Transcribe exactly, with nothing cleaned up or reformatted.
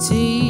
City.